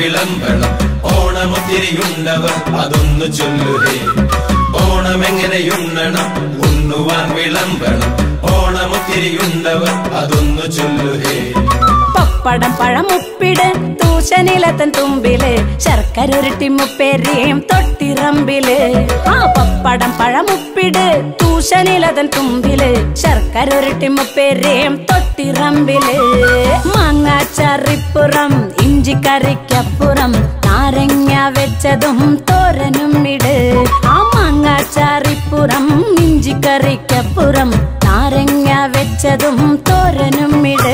വിളംബളം ഓണമൊത്തിരിയുണ്ടവർ അതൊന്നു ചൊല്ലുവേ ഓണമെങ്ങനെയുണ്ണണം ഉണ്ണുവാൻ വിളംബളം ഓണമൊത്തിരിയുണ്ടവർ അതൊന്നു ചൊല്ലുവേ പപ്പടം പഴമുപ്പിട് തൂശനിലത്തൻ തുമ്പില് ശർക്കര ഉരുട്ടി മുപ്പേരിയും തൊട്ടിറമ്പില് ആ പപ്പടം പഴമുപ്പിട് തൂശനിലത്തൻ തുമ്പില് ശർക്കര ഉരുട്ടി മുപ്പേരിയും തൊട്ടിറമ്പില് മാങ്ങാച്ചാറിപ്പുറം ഇഞ്ചിക്കറിക്കപ്പുറം നാരങ്ങ വെച്ചതും തോരനും ഇട് ആ മാങ്ങാച്ചാറിപ്പുറം ഇഞ്ചിക്കറിക്കപ്പുറം നാരങ്ങ വെച്ചതും തോരനും ഇട്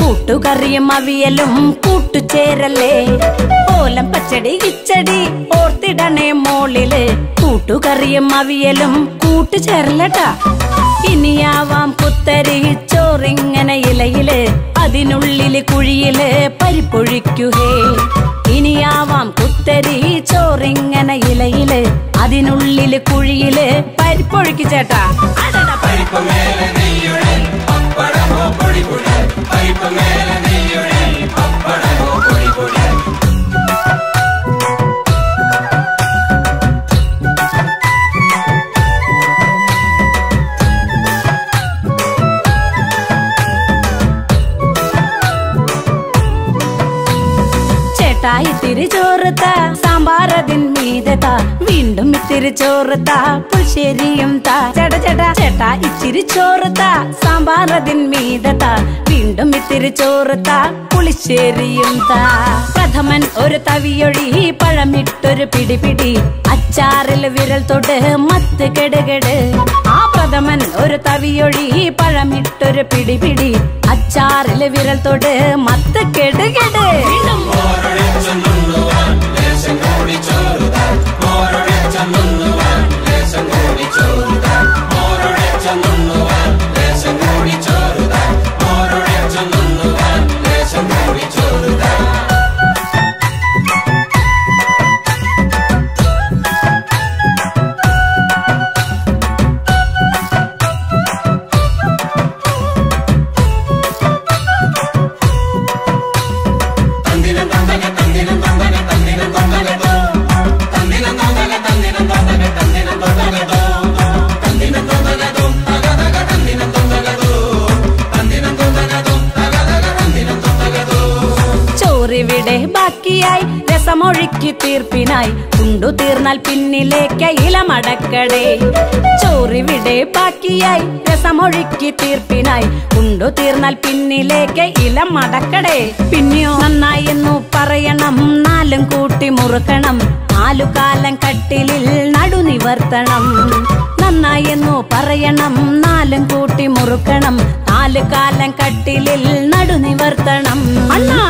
കൂട്ടുകറിയും അവിയലും കൂട്ടുചേരല്ലേ ഓലം പച്ചടി കിച്ചടി ഓർത്തിടണേ മോളില് കൂട്ടുകറിയും അവിയലും കൂട്ടുചേരലട്ടാ ഇനിയാവാം കുത്തരി ചോറിങ്ങനെ ഇലയില് അതിനുള്ളില് കുഴിയില് പരിപ്പൊഴിക്കുകേ ഇനിയാവാം കുത്തരി ചോറിങ്ങനെ ഇലയില് അതിനുള്ളില് കുഴിയില് പരിപ്പൊഴിക്കു ചേട്ടാ ചേട്ടായിത്തിരി ചോറുത്താ സാമ്പാറതിൻ മീതത്താ വീണ്ടും ഇത്തിരി ചോറുത്താ പുളിശ്ശേരിയും താ ചേട്ട ചേട്ടാ ചേട്ടാ ഇത്തിരി ചോറുത്താ സാമ്പാറതിൻ മീതത്താ വീണ്ടും ഇത്തിരി ചോറുത്താ പുളിശ്ശേരിയും താ പ്രഥമൻ ഒരു തവിയൊഴി പഴമിട്ടൊരു പിടിപിടി അച്ചാറിൽ വിരൽ തൊട്ട് മത്ത് കെടുകെട് ആ പ്രഥമൻ ഒരു തവിയൊഴി പഴമിട്ടൊരു പിടിപിടി അച്ചാറിൽ വിരൽ തൊട്ട് മത്ത് കെടുകെട് രസമൊഴുക്കി തീർപ്പിനായി കുണ്ടു തീർന്നാൽ പിന്നിലേക്ക് ഇലമടക്കടേ ചോറിവിടെ ബാക്കിയായി രസമൊഴുക്കി തീർപ്പിനായി കുണ്ടു തീർന്നാൽ പിന്നിലേക്ക് ഇലമടക്കടേ പിന്നെയോ നന്നായി എന്നു പറയണം നാലും കൂട്ടി മുറുക്കണം നാലുകാലം കട്ടിലിൽ നടുനിവർത്തണം നന്നായി എന്നു പറയണം നാലും കൂട്ടി മുറുക്കണം നാലുകാലം കട്ടിലിൽ നടുനിവർത്തണം അണ്ണാ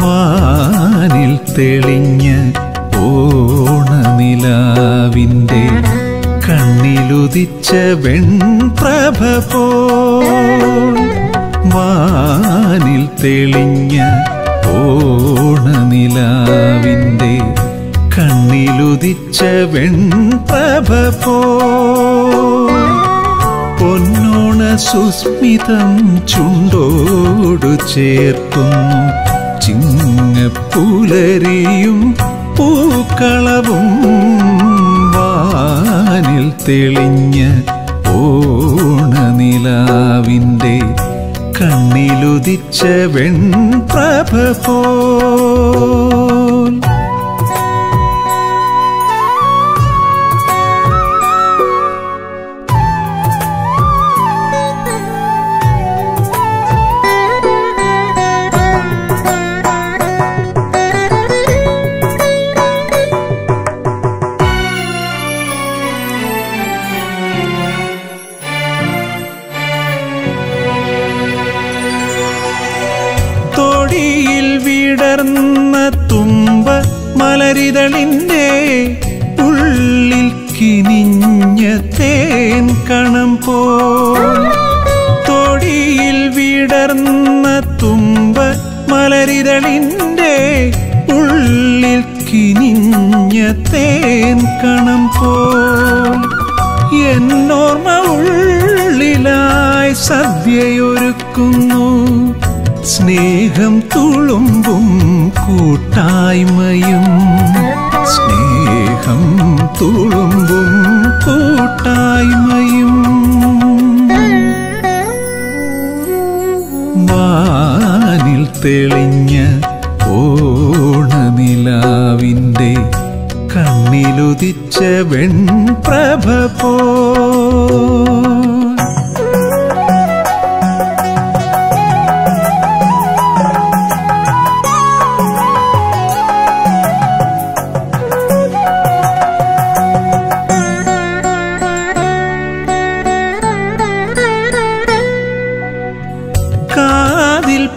വാനിൽ തെളിഞ്ഞ ഓണനിലാവിൻ്റെ കണ്ണിലുദിച്ച വെൺപ്രഭ പോൽ വാനിൽ തെളിഞ്ഞ ഓണനിലാവിൻ്റെ കണ്ണിലുദിച്ച വെൺപ്രഭ പോൽ പൊന്നോണ സുസ്മിതം ചുണ്ടോടു ചേർക്കും ചിങ്ങപ്പുലരിയും പൂക്കളവും വാനിൽ തെളിഞ്ഞ ഓണനിലാവിൻ്റെ കണ്ണിലുദിച്ച വെൺപ്രഭ പോൽ മലരിതളിൻ്റെ ഉള്ളിൽ കിനിഞ്ഞ തേൻ കണം പോൽ തൊടിയിൽ വിടർന്ന തുമ്പ മലരിതളിൻ്റെ ഉള്ളിൽ കിനിഞ്ഞ തേൻ കണം പോൽ എന്നോർമ്മ ഉള്ളിലായി സദ്യയൊരുക്കുന്നു സ്നേഹം തുളുമ്പും കൂട്ടായ്മയും സ്നേഹം തുളുമ്പും കൂട്ടായ്മയും വാനിൽ തെളിഞ്ഞ ഓണനിലാവിൻ്റെ കണ്ണിലുദിച്ച വെൺപ്രഭ പോൽ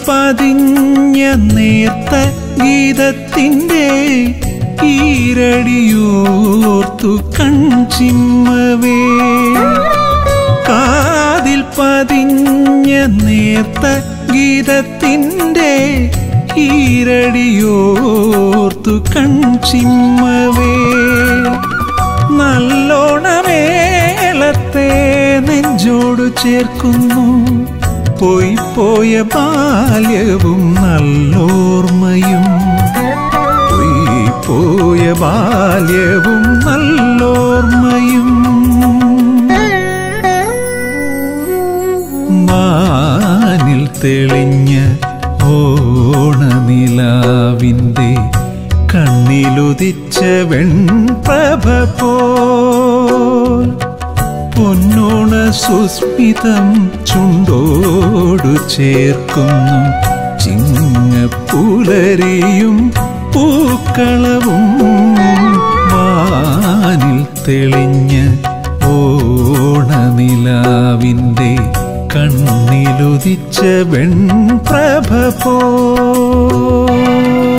പതിഞ്ഞ നേർത്ത ഗീതത്തിൻ്റെ ഈരടിയോർത്തു കൺചിമ്മവേ കാതിൽ പതിഞ്ഞ നേർത്ത ഗീതത്തിൻ്റെ ഈരടിയോർത്തു കൺചിമ്മവേ നല്ലോണമേളത്തെ നെഞ്ചോടു ചേർക്കുന്നു പോയിപ്പോയ ബാല്യവും നല്ലോർമ്മയും പോയിപ്പോയ ബാല്യവും നല്ലോർമ്മയും വാനിൽ തെളിഞ്ഞ ഓണനിലാവിൻ്റെ കണ്ണിലുദിച്ച വെൺപ്രഭ പോൽ പൊന്നോണ സുസ്മിതം ചുണ്ടോടു ചേർക്കുന്നു ചിങ്ങപ്പുലരിയും പൂക്കളവും വാനിൽ തെളിഞ്ഞ ഓണനിലാവിൻ്റെ കണ്ണിലുദിച്ച വെൺപ്രഭ പോൽ